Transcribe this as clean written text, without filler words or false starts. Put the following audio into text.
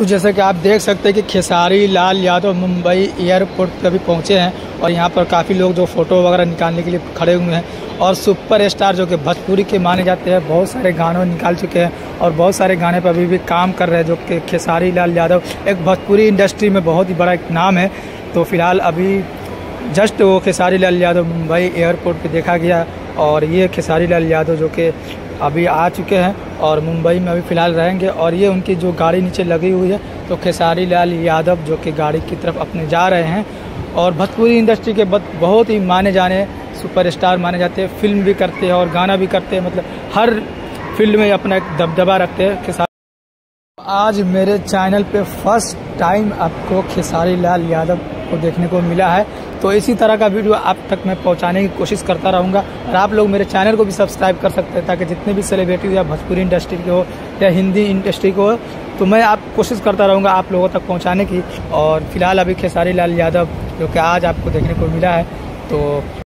तो जैसे कि आप देख सकते हैं कि खेसारी लाल यादव मुंबई एयरपोर्ट पर अभी पहुँचे हैं और यहाँ पर काफ़ी लोग जो फ़ोटो वगैरह निकालने के लिए खड़े हुए हैं। और सुपरस्टार जो कि भोजपुरी के माने जाते हैं, बहुत सारे गानों निकाल चुके हैं और बहुत सारे गाने पर अभी भी काम कर रहे हैं। जो कि खेसारी लाल यादव एक भोजपुरी इंडस्ट्री में बहुत ही बड़ा एक नाम है। तो फिलहाल अभी जस्ट वो खेसारी लाल यादव मुंबई एयरपोर्ट पर देखा गया और ये खेसारी लाल यादव जो कि अभी आ चुके हैं और मुंबई में अभी फ़िलहाल रहेंगे। और ये उनकी जो गाड़ी नीचे लगी हुई है, तो खेसारी लाल यादव जो कि गाड़ी की तरफ अपने जा रहे हैं। और भोजपुरी इंडस्ट्री के बहुत ही माने जाने सुपरस्टार माने जाते हैं, फिल्म भी करते हैं और गाना भी करते हैं, मतलब हर फील्ड में अपना एक दबदबा रखते हैं खेसारी। आज मेरे चैनल पे फर्स्ट टाइम आपको खेसारी लाल यादव को देखने को मिला है, तो इसी तरह का वीडियो आप तक मैं पहुंचाने की कोशिश करता रहूंगा। और आप लोग मेरे चैनल को भी सब्सक्राइब कर सकते हैं ताकि जितने भी सेलिब्रिटी या भोजपुरी इंडस्ट्री के हो या हिंदी इंडस्ट्री के हो, तो मैं आप कोशिश करता रहूँगा आप लोगों तक पहुँचाने की। और फिलहाल अभी खेसारी लाल यादव जो कि आज आपको देखने को मिला है, तो